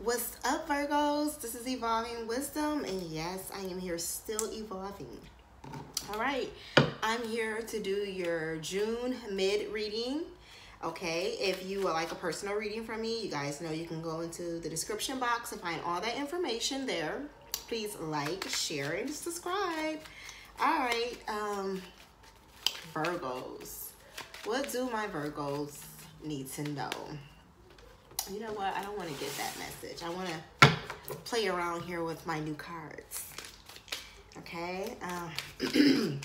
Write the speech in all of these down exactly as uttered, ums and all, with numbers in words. What's up, Virgos? This is Evolving Wisdom, and yes, I am here still evolving. All right, I'm here to do your June mid reading. Okay, if you would like a personal reading from me, you guys know you can go into the description box and find all that information there. Please like, share, and subscribe. All right, um, Virgos. What do my Virgos need to know? You know what? I don't want to get that message. I want to play around here with my new cards. Okay. Um,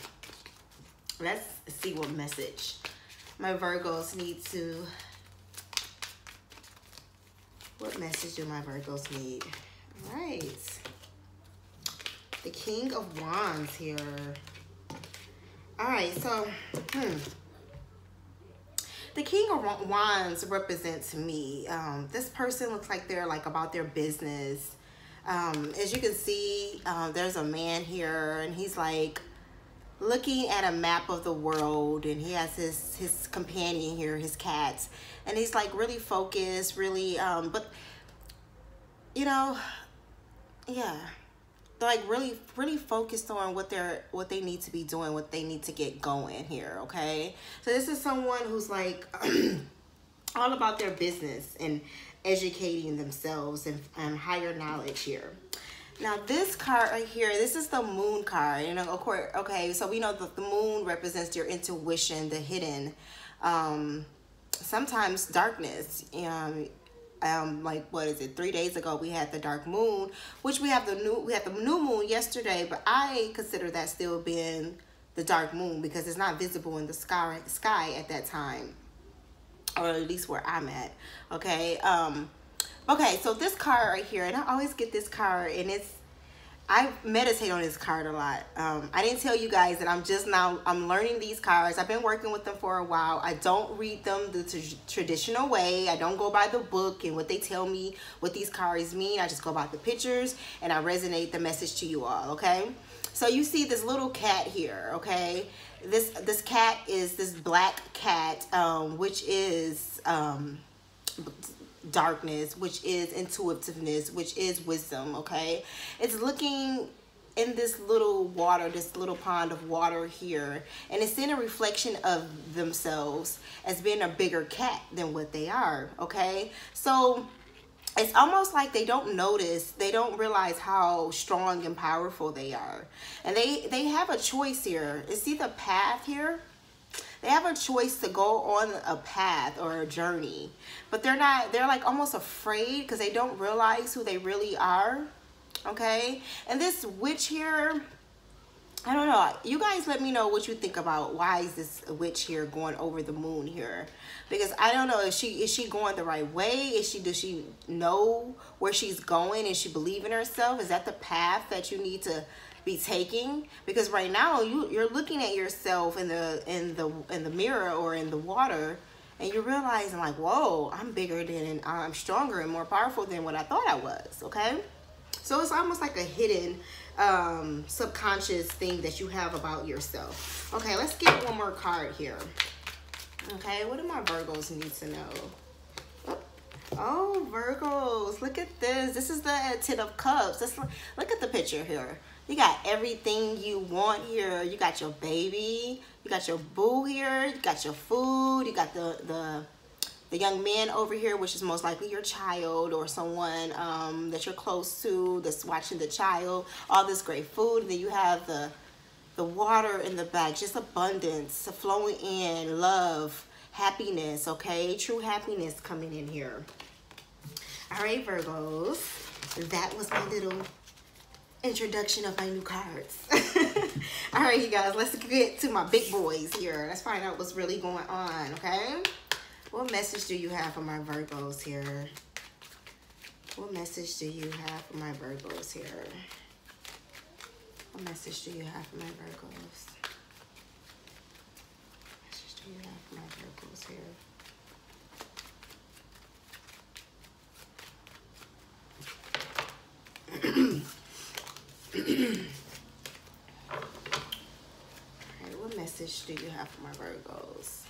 let's see what message my Virgos need to... What message do my Virgos need? All right. The King of Wands here. All right. So, hmm. The King of Wands represents me. Um, this person looks like they're like about their business. Um, as you can see, uh, there's a man here, and he's like looking at a map of the world, and he has his his companion here, his cats, and he's like really focused, really. Um, but you know, yeah, they're like really, really focused on what they're what they need to be doing, what they need to get going here. Okay, so this is someone who's like all about their business and educating themselves and, and higher knowledge here. Now this card right here, this is the Moon card, and of course, okay, so we know that the Moon represents your intuition, the hidden, um, sometimes darkness. Um, Um, like what is it? Three days ago we had the dark moon, which we have the new we had the new moon yesterday. But I consider that still being the dark moon because it's not visible in the sky sky at that time, or at least where I'm at. Okay. Um, okay. So this card right here, and I always get this card, and it's I meditate on this card a lot. Um, I didn't tell you guys that I'm just now I'm learning these cards. I've been working with them for a while. I don't read them the t traditional way. I don't go by the book and what they tell me what these cards mean. I just go by the pictures and I resonate the message to you all. Okay, so you see this little cat here. Okay, this this cat is this black cat, um, which is um, darkness, which is intuitiveness, which is wisdom. Okay, it's looking in this little water, this little pond of water here, and it's in a reflection of themselves as being a bigger cat than what they are. Okay, so it's almost like they don't notice, they don't realize how strong and powerful they are, and they they have a choice here. You see the path here? They have a choice to go on a path or a journey, but they're not, they're like almost afraid because they don't realize who they really are. Okay. And this witch here, I don't know. You guys let me know what you think about why is this witch here going over the moon here? Because I don't know if she, is she going the right way? Is she, does she know where she's going? Is she believing herself? Is that the path that you need to be taking? Because right now you you're looking at yourself in the in the in the mirror or in the water, and you're realizing like, whoa, I'm bigger than, I'm stronger and more powerful than what I thought I was. Okay, so it's almost like a hidden um subconscious thing that you have about yourself. Okay, let's get one more card here. Okay, what do my Virgos need to know? Oh, Virgos, look at this. This is the Ten of Cups. Let's look at the picture here. You got everything you want here. You got your baby, you got your boo here, you got your food, you got the the, the young man over here, which is most likely your child or someone um, that you're close to that's watching the child. All this great food. And then you have the the water in the back, just abundance flowing in, love, happiness. Okay, true happiness coming in here. All right, Virgos, that was my little introduction of my new cards. All right, you guys, let's get to my big boys here. Let's find out what's really going on. Okay, what message do you have for my Virgos here? What message do you have for my Virgos here? What message do you have for my Virgos? What message do you have for my Virgos here? Alright, what message do you have for my Virgos?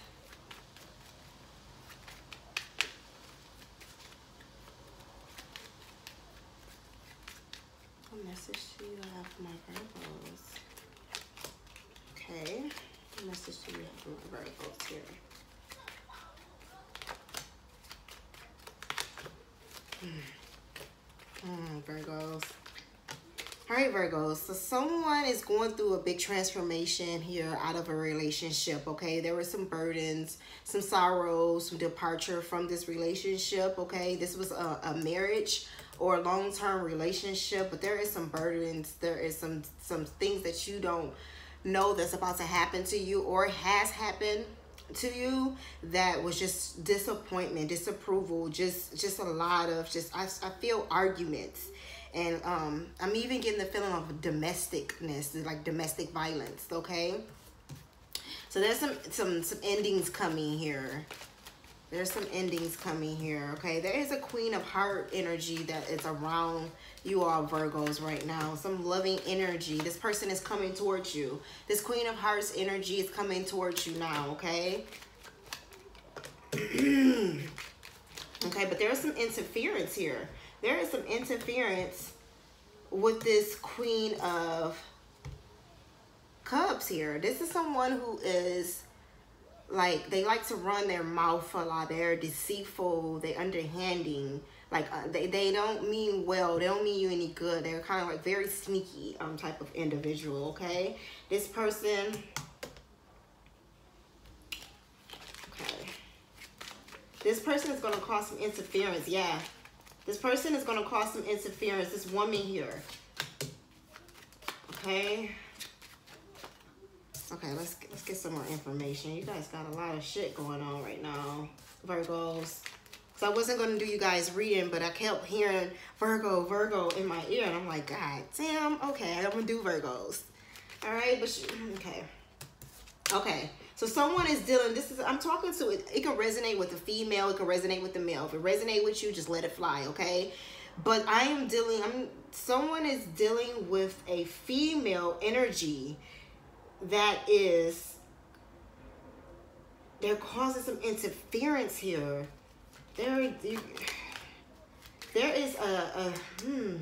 message do you have for my Virgos? Okay, what message do you have for my Virgos here? Mm. Mm, Virgos. All right, Virgos, so someone is going through a big transformation here out of a relationship, okay? There were some burdens, some sorrows, some departure from this relationship, okay? This was a, a marriage or a long-term relationship, but there is some burdens. There is some, some things that you don't know that's about to happen to you or has happened to you that was just disappointment, disapproval, just, just a lot of just, I, I feel arguments. And um, I'm even getting the feeling of domesticness, like domestic violence, okay? So there's some, some, some endings coming here. There's some endings coming here, okay? There is a Queen of Heart energy that is around you all Virgos right now. Some loving energy. This person is coming towards you. This Queen of Hearts energy is coming towards you now, okay? Okay, but there's some interference here. There is some interference with this Queen of Cups here. This is someone who is like, they like to run their mouth a lot. They're deceitful. They're underhanding. Like uh, they, they don't mean well. They don't mean you any good. They're kind of like very sneaky um, type of individual, okay? This person... Okay. This person is going to cause some interference, yeah. This person is going to cause some interference. This woman here. Okay. Okay, let's get, let's get some more information. You guys got a lot of shit going on right now, Virgos. So I wasn't going to do you guys reading, but I kept hearing Virgo, Virgo in my ear. And I'm like, God damn, okay, I'm going to do Virgos. All right, but she, okay. Okay. So someone is dealing, this is, I'm talking to it, it can resonate with the female, it can resonate with the male. If it resonates with you, just let it fly, okay? But I am dealing, I'm, someone is dealing with a female energy that is, they're causing some interference here. There, there is a, a hmm.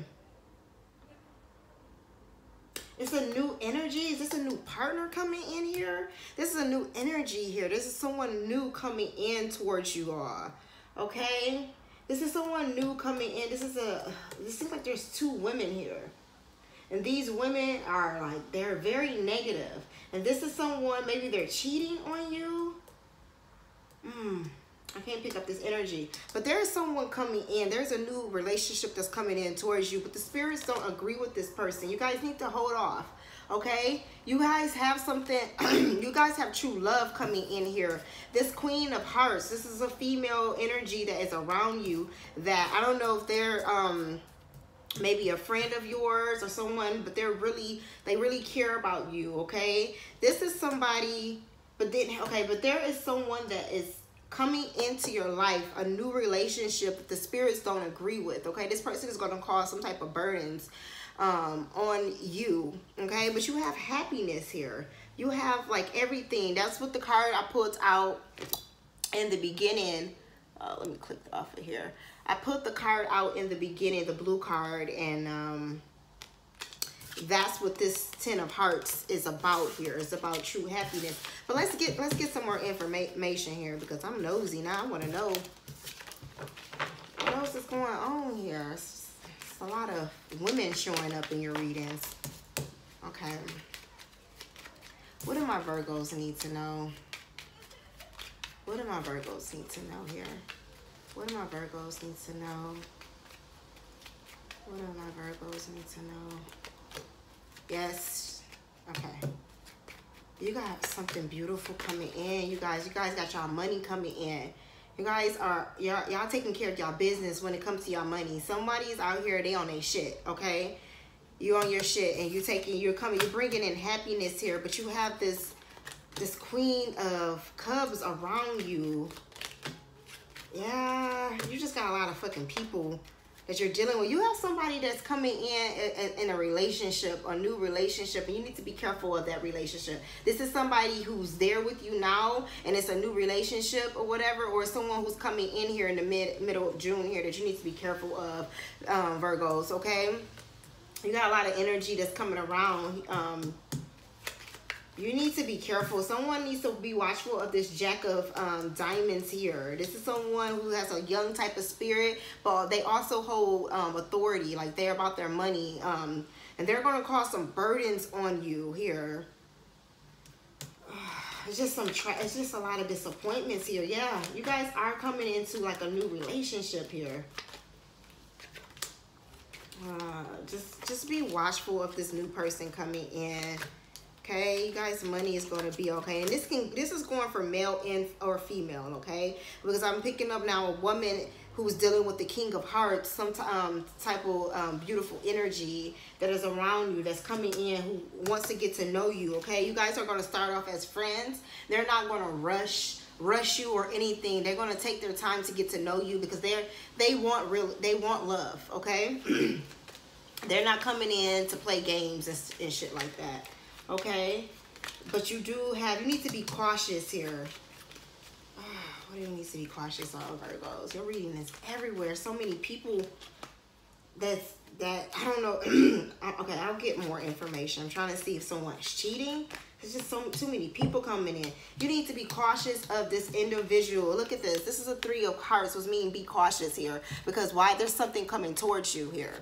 It's a new energy. Is this a new partner coming in here? This is a new energy here. This is someone new coming in towards you all. Okay? This is someone new coming in. This is a... This seems like there's two women here. And these women are like... They're very negative. And this is someone... Maybe they're cheating on you. Hmm... I can't pick up this energy. But there is someone coming in. There's a new relationship that's coming in towards you. But the spirits don't agree with this person. You guys need to hold off. Okay? You guys have something. You guys have true love coming in here. This Queen of Hearts. This is a female energy that is around you. That I don't know if they're... um. Maybe a friend of yours or someone. But they're really... They really care about you. Okay? This is somebody... But then... Okay. But there is someone that is... coming into your life, a new relationship that the spirits don't agree with, okay? This person is going to cause some type of burdens um, on you, okay? But you have happiness here. You have, like, everything. That's what the card I pulled out in the beginning. Uh, let me click off of here. I put the card out in the beginning, the blue card, and um, that's what this Ten of Hearts is about here. It's about true happiness. But let's get let's get some more information here because I'm nosy now. I want to know what else is going on here. It's, it's a lot of women showing up in your readings. Okay. What do my Virgos need to know? What do my Virgos need to know here? What do my Virgos need to know? What do my Virgos need to know? Yes. Okay. You got something beautiful coming in. You guys, you guys got y'all money coming in. You guys are, y'all y'all taking care of y'all business when it comes to y'all money. Somebody's out here, they on their shit, okay? You on your shit and you taking, you're coming, you're bringing in happiness here, but you have this, this Queen of Cups around you. Yeah, you just got a lot of fucking people that you're dealing with. You have somebody that's coming in in a relationship, a new relationship, and you need to be careful of that relationship. This is somebody who's there with you now, and it's a new relationship or whatever, or someone who's coming in here in the mid middle of June here that you need to be careful of, um, Virgos, okay? you got a lot of energy that's coming around. Um, you need to be careful. Someone needs to be watchful of this Jack of um, Diamonds here. This is someone who has a young type of spirit, but they also hold um, authority. Like, they're about their money. Um, and they're going to cause some burdens on you here. It's just some tra it's just a lot of disappointments here. Yeah, you guys are coming into like a new relationship here. Uh, just just be watchful of this new person coming in. Okay, you guys, money is going to be okay. And this can this is going for male and or female, okay? Because I'm picking up now a woman who's dealing with the King of Hearts, some um, type of um, beautiful energy that is around you, that's coming in, who wants to get to know you, okay? You guys are going to start off as friends. They're not going to rush rush you or anything. They're going to take their time to get to know you, because they're they want real they want love, okay? They're not coming in to play games and, and shit like that. Okay, but you do have, you need to be cautious here. Oh, what do you need to be cautious on, Virgos? You're reading this everywhere. So many people that's, that, I don't know. Okay, I'll get more information. I'm trying to see if someone's cheating. There's just so too many people coming in. You need to be cautious of this individual. Look at this. This is a Three of Hearts, which means be cautious here. Because why? There's something coming towards you here.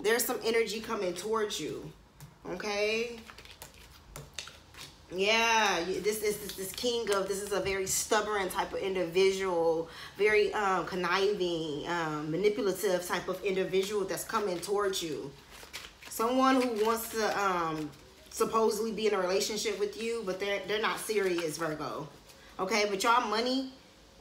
There's some energy coming towards you. Okay? Yeah, this is this, this king of this is a very stubborn type of individual, very um, conniving, um, manipulative type of individual that's coming towards you. Someone who wants to um, supposedly be in a relationship with you, but they're they're not serious, Virgo. Okay, but y'all money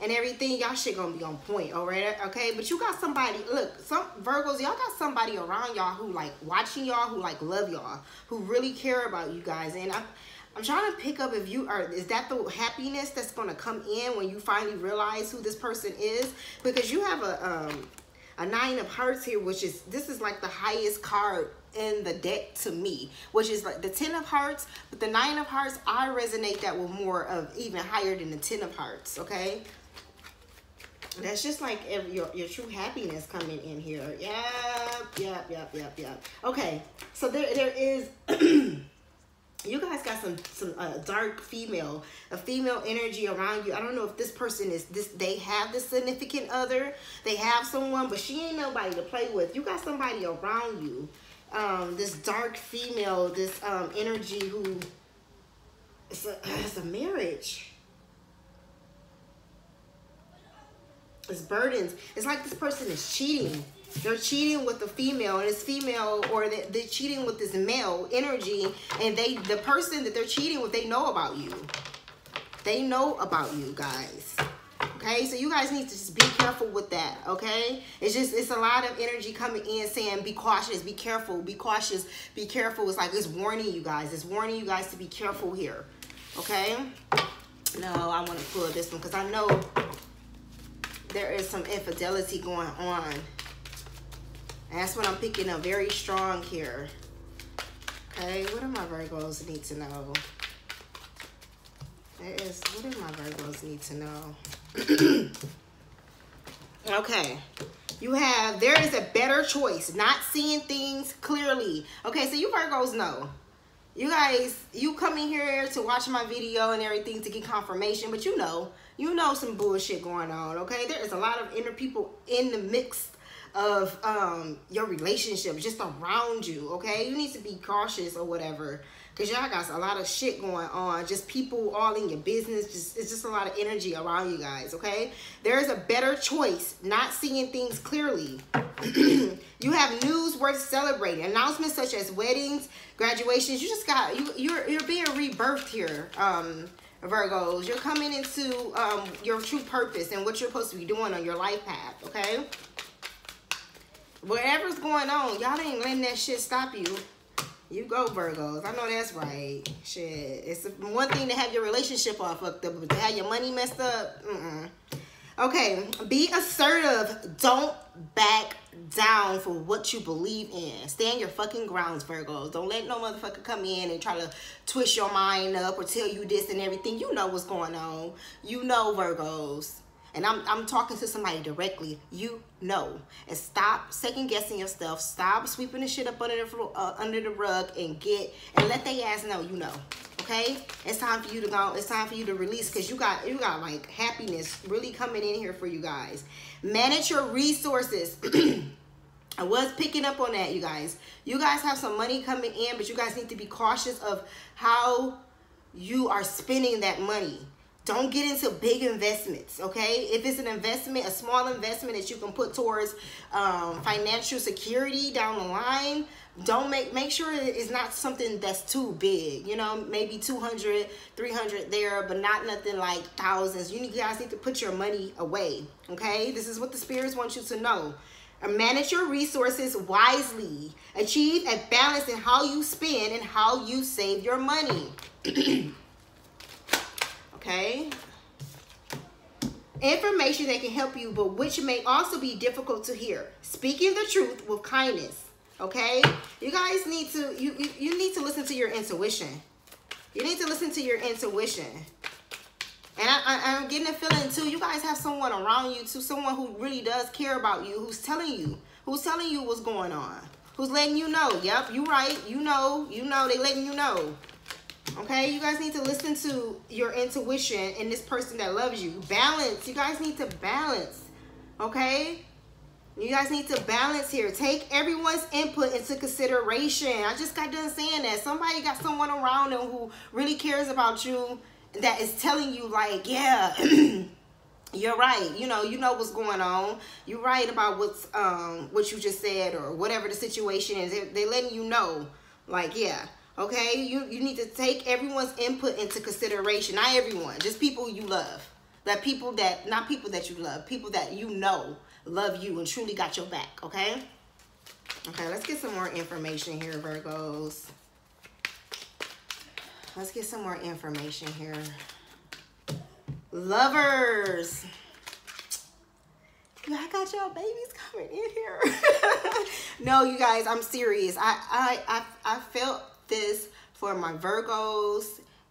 and everything, y'all shit gonna be on point, all right? Okay, but you got somebody, look, some Virgos, y'all got somebody around y'all who like watching y'all, who like love y'all, who really care about you guys, and I. I'm trying to pick up if you are, is that the happiness that's going to come in when you finally realize who this person is? Because you have a, um, a Nine of Hearts here, which is, this is like the highest card in the deck to me, which is like the Ten of Hearts, but the Nine of Hearts, I resonate that with more of even higher than the Ten of Hearts, okay? That's just like every, your, your true happiness coming in here. Yep, yep, yep, yep, yep. Okay, so there there is... You guys got some some uh, dark female, a female energy around you. I don't know if this person is this. They have this significant other. They have someone, but she ain't nobody to play with. You got somebody around you. Um, this dark female, this um energy who. It's a it's a marriage. It's burdens. It's like this person is cheating. They're cheating with the female, and it's female, or they're cheating with this male energy, and they, the person that they're cheating with, they know about you. They know about you guys. Okay, so you guys need to just be careful with that, okay? It's just, it's a lot of energy coming in saying, be cautious, be careful, be cautious, be careful. It's like, it's warning you guys. It's warning you guys to be careful here, okay? No, I want to pull this one because I know there is some infidelity going on. That's what I'm picking up very strong here. Okay, what do my Virgos need to know? There is, what do my Virgos need to know? Okay, you have, there is a better choice, not seeing things clearly. Okay, so you Virgos know. You guys, you come in here to watch my video and everything to get confirmation, but you know, you know some bullshit going on, okay? There is a lot of inner people in the mix of um your relationship just around you, okay? You need to be cautious or whatever, because y'all got a lot of shit going on, just people all in your business, just it's just a lot of energy around you guys, okay? There is a better choice, not seeing things clearly. You have news worth celebrating, announcements such as weddings, graduations. You just got, you you're, you're being rebirthed here, um Virgos. You're coming into um your true purpose and what you're supposed to be doing on your life path, okay? Whatever's going on, y'all ain't letting that shit stop you. You go, Virgos. I know that's right. Shit. It's one thing to have your relationship all fucked up, but to have your money messed up, mm-mm. Okay, be assertive. Don't back down for what you believe in. Stand your fucking grounds, Virgos. Don't let no motherfucker come in and try to twist your mind up or tell you this and everything. You know what's going on. You know, Virgos. and I'm, I'm talking to somebody directly, you know. And stop second guessing yourself. Stop sweeping the shit up under the floor, uh, under the rug, and get and let they ass know you know. Okay, it's time for you to go. It's time for you to release, because you got you got like happiness really coming in here for you guys. Manage your resources. I was picking up on that, you guys. You guys have some money coming in, but you guys need to be cautious of how you are spending that money. Don't get into big investments, okay? If it's an investment, a small investment that you can put towards um, financial security down the line, don't make, make sure it's not something that's too big, you know, maybe two hundred, three hundred there, but not nothing like thousands. You guys need to put your money away, okay? This is what the spirits want you to know. Manage your resources wisely. Achieve a balance in how you spend and how you save your money. Okay? Information that can help you, but which may also be difficult to hear. Speaking the truth with kindness. Okay? You guys need to, you, you, you need to listen to your intuition. You need to listen to your intuition. And I, I, I'm getting a feeling, too, you guys have someone around you, too, someone who really does care about you, who's telling you, who's telling you what's going on, who's letting you know, yep, you right, you know, you know, they letting you know, okay? You guys need to listen to your intuition and this person that loves you. Balance. You guys need to balance, okay? You guys need to balance here. Take everyone's input into consideration. I just got done saying that. Somebody got someone around them who really cares about you, that is telling you like, yeah, you're right, you know you know what's going on, you're right about what's um what you just said, or whatever the situation is. They're, they're letting you know like, yeah, okay, you you need to take everyone's input into consideration. Not everyone, just people you love, that people that not people that you love people that you know love you and truly got your back. Okay okay, let's get some more information here, Virgos. Let's get some more information here. Lovers. I got y'all babies coming in here. No, you guys, I'm serious. I, I, I, I felt this for my Virgos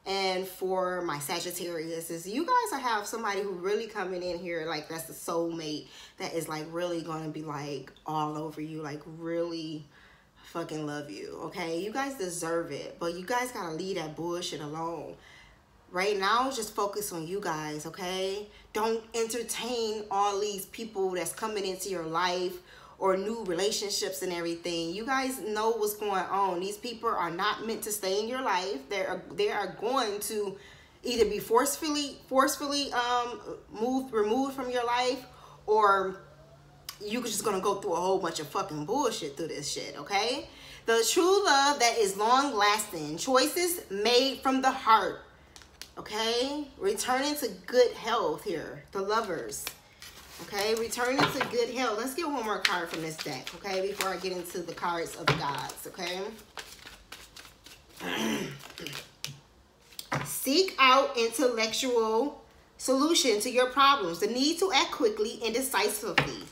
and for my Sagittarius. Is you guys have somebody who really coming in here like that's the soulmate that is like really going to be like all over you, like really fucking love you, okay? You guys deserve it, but you guys gotta leave that bullshit alone. Right now, just focus on you guys, okay? Don't entertain all these people that's coming into your life or new relationships and everything. You guys know what's going on. These people are not meant to stay in your life. They're they are going to either be forcefully forcefully um moved removed from your life, or you're just gonna go through a whole bunch of fucking bullshit through this shit, okay? The true love that is long lasting, choices made from the heart, okay? Returning to good health here, the lovers, okay? Returning to good health. Let's get one more card from this deck, okay? Before I get into the cards of the gods, okay? Seek out intellectual solution to your problems. The need to act quickly and decisively.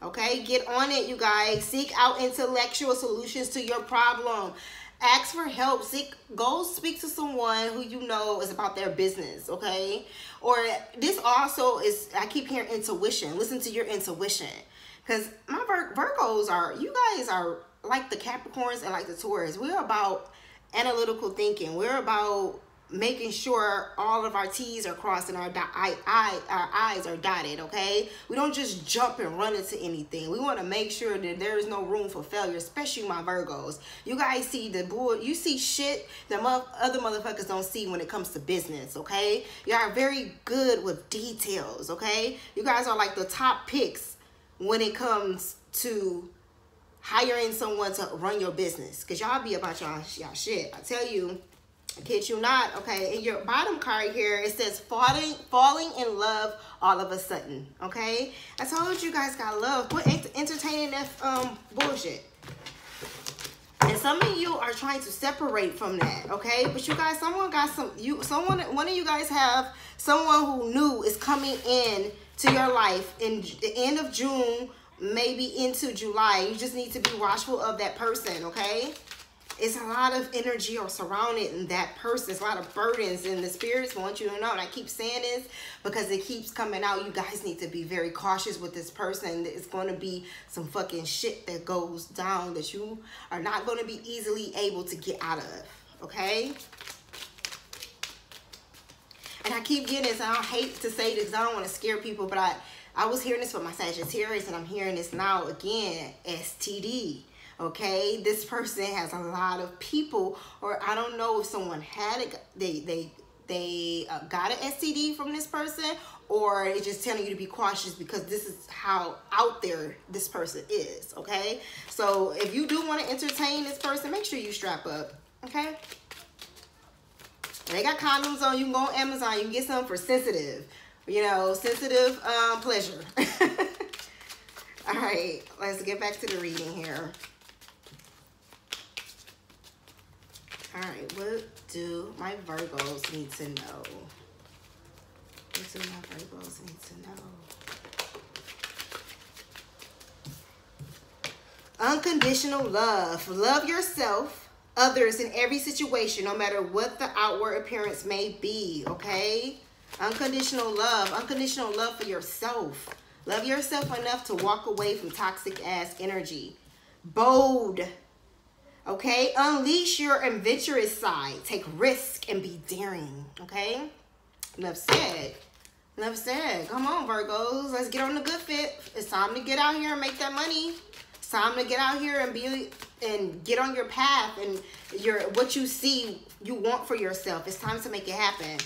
Okay, get on it, you guys. Seek out intellectual solutions to your problem. Ask for help. Seek, go speak to someone who you know is about their business, okay? Or this also is, I keep hearing intuition. Listen to your intuition. Because my Vir Virgos are, you guys are like the Capricorns and like the Taurus. We're about analytical thinking. We're about making sure all of our T's are crossed and our, I, I, our I's are dotted, okay? We don't just jump and run into anything. We want to make sure that there is no room for failure, especially my Virgos. You guys see the bull, you see shit that mo other motherfuckers don't see when it comes to business, okay? Y'all are very good with details, okay? You guys are like the top picks when it comes to hiring someone to run your business, because y'all be about y'all shit. I tell you, kid you not, okay? In your bottom card here, it says falling falling in love all of a sudden, okay? I told you guys got love. Quit entertaining that um bullshit. And some of you are trying to separate from that, okay? But you guys, someone got some you someone one of you guys have someone who new is coming in to your life in the end of June, maybe into July. You just need to be watchful of that person, okay? It's a lot of energy or surrounded in that person. It's a lot of burdens, and the spirits want you to know. And I keep saying this because it keeps coming out. You guys need to be very cautious with this person. It's going to be some fucking shit that goes down that you are not going to be easily able to get out of. Okay? And I keep getting this, and I hate to say this, I don't want to scare people, but I, I was hearing this with my Sagittarius, and I'm hearing this now again, S T D. Okay, this person has a lot of people, or I don't know if someone had it, they they they uh, got an S T D from this person, or it's just telling you to be cautious because this is how out there this person is. Okay, so if you do want to entertain this person, make sure you strap up. Okay, they got condoms on. You can go on Amazon. You can get some for sensitive, you know, sensitive um, pleasure. All right, let's get back to the reading here. All right, what do my Virgos need to know? What do my Virgos need to know? Unconditional love. Love yourself, others, in every situation, no matter what the outward appearance may be, okay? Unconditional love. Unconditional love for yourself. Love yourself enough to walk away from toxic-ass energy. Bold. Okay, unleash your adventurous side. Take risk and be daring. Okay, enough said. Enough said. Come on, Virgos. Let's get on the good fit. It's time to get out here and make that money. It's time to get out here and be and get on your path and your what you see you want for yourself. It's time to make it happen.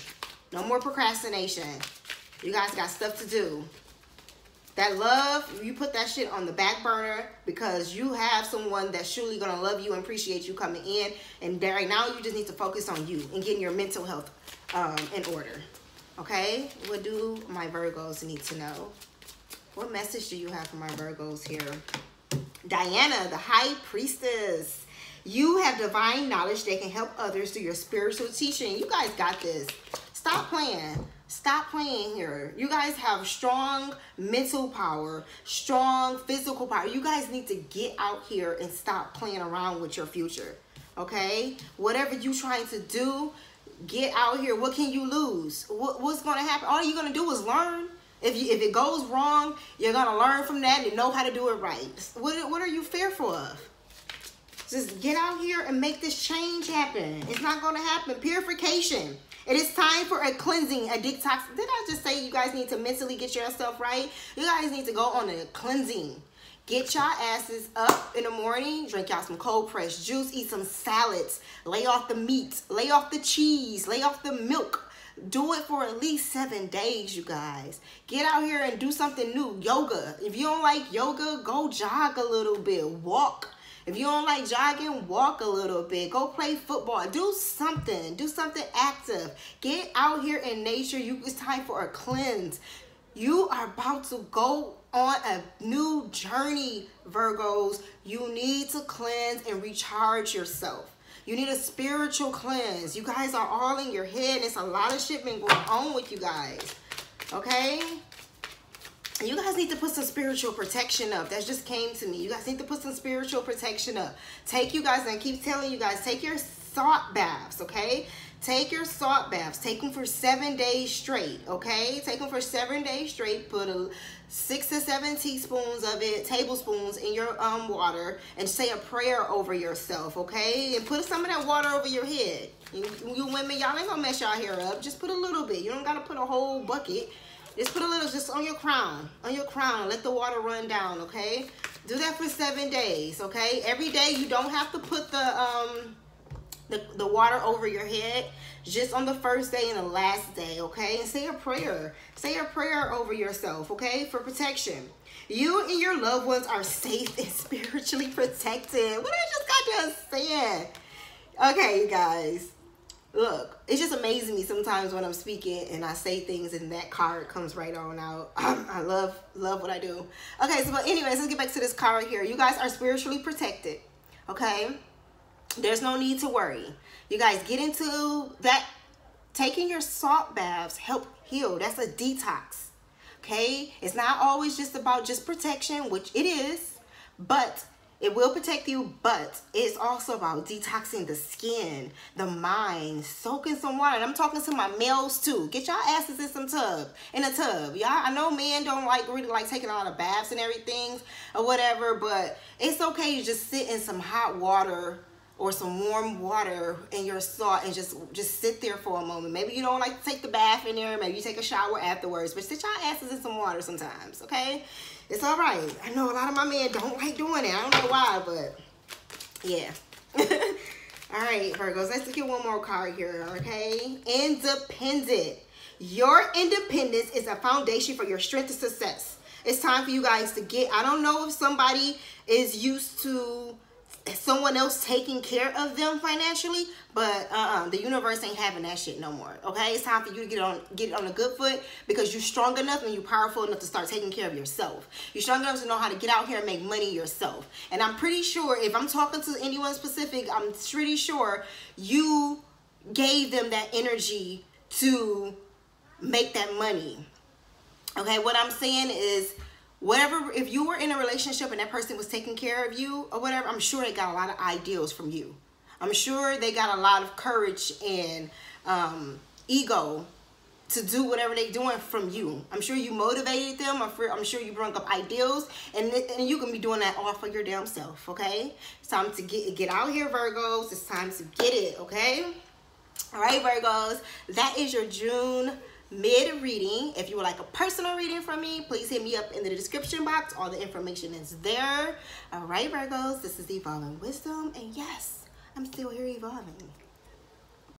No more procrastination. You guys got stuff to do. That love, you put that shit on the back burner because you have someone that's surely going to love you and appreciate you coming in. And right now, you just need to focus on you and getting your mental health um, in order. Okay? What do my Virgos need to know? What message do you have for my Virgos here? Diana, the High Priestess. You have divine knowledge that can help others through your spiritual teaching. You guys got this. Stop playing. Stop playing here. You guys have strong mental power, strong physical power. You guys need to get out here and stop playing around with your future, okay? Whatever you're trying to do, get out here. What can you lose? What, what's going to happen? All you're going to do is learn. If, you, if it goes wrong, you're going to learn from that and know how to do it right. What, what are you fearful of? Just get out here and make this change happen. It's not going to happen. Purification. It is time for a cleansing, a detox. Did I just say you guys need to mentally get yourself right? You guys need to go on a cleansing. Get y'all asses up in the morning. Drink y'all some cold pressed juice. Eat some salads. Lay off the meat. Lay off the cheese. Lay off the milk. Do it for at least seven days, you guys. Get out here and do something new. Yoga. If you don't like yoga, go jog a little bit. Walk. If you don't like jogging, walk a little bit. Go play football. Do something. Do something active. Get out here in nature. You, it's time for a cleanse. You are about to go on a new journey, Virgos. You need to cleanse and recharge yourself. You need a spiritual cleanse. You guys are all in your head. It's a lot of shit been going on with you guys. Okay? You guys need to put some spiritual protection up. That just came to me. You guys need to put some spiritual protection up. Take you guys, and I keep telling you guys, take your salt baths, okay? Take your salt baths. Take them for seven days straight, okay? Take them for seven days straight. Put a, six to seven teaspoons of it, tablespoons in your um water, and say a prayer over yourself, okay? And put some of that water over your head. You, you women, y'all ain't gonna mess y'all hair up. Just put a little bit. You don't gotta put a whole bucket. Just put a little, just on your crown, on your crown. Let the water run down, okay? Do that for seven days, okay? Every day, you don't have to put the um, the, the water over your head. Just on the first day and the last day, okay? And say a prayer. Say a prayer over yourself, okay? For protection. You and your loved ones are safe and spiritually protected. What I just got to say? Okay, you guys. Look, it's just amazing me sometimes when I'm speaking and I say things and that card comes right on out. I love, love what I do. Okay, so but anyways, let's get back to this card here. You guys are spiritually protected, okay? There's no need to worry. You guys get into that. Taking your salt baths help heal. That's a detox, okay? It's not always just about just protection, which it is, but It will protect you, but it's also about detoxing the skin, the mind, soaking some water. And I'm talking to my males too. Get y'all asses in some tub, in a tub. Y'all, I know men don't like really like taking a lot of baths and everything or whatever, but it's okay to just sit in some hot water or some warm water in your salt and just just sit there for a moment. Maybe you don't like to take the bath in there, maybe you take a shower afterwards, but sit y'all asses in some water sometimes, okay? It's all right. I know a lot of my men don't like doing it. I don't know why, but yeah. All right, Virgos, let's get one more card here, okay? Independent. Your independence is a foundation for your strength and success. It's time for you guys to get, I don't know if somebody is used to someone else taking care of them financially, but uh-uh, the universe ain't having that shit no more, okay? It's time for you to get on get on a good foot, because you're strong enough and you're powerful enough to start taking care of yourself. You're strong enough to know how to get out here and make money yourself. And I'm pretty sure, if I'm talking to anyone specific, I'm pretty sure you gave them that energy to make that money, okay? What I'm saying is, whatever, if you were in a relationship and that person was taking care of you or whatever, I'm sure they got a lot of ideals from you. I'm sure they got a lot of courage and um, ego to do whatever they're doing from you. I'm sure you motivated them. I'm, for, I'm sure you brought up ideals, and, and you can be doing that all for your damn self, okay? It's time to get, get out here, Virgos. It's time to get it, okay? All right, Virgos, that is your June mid reading. If you would like a personal reading from me, please hit me up in the description box. All the information is there. All right, Virgos, this is Evolving Wisdom, and yes, I'm still here evolving.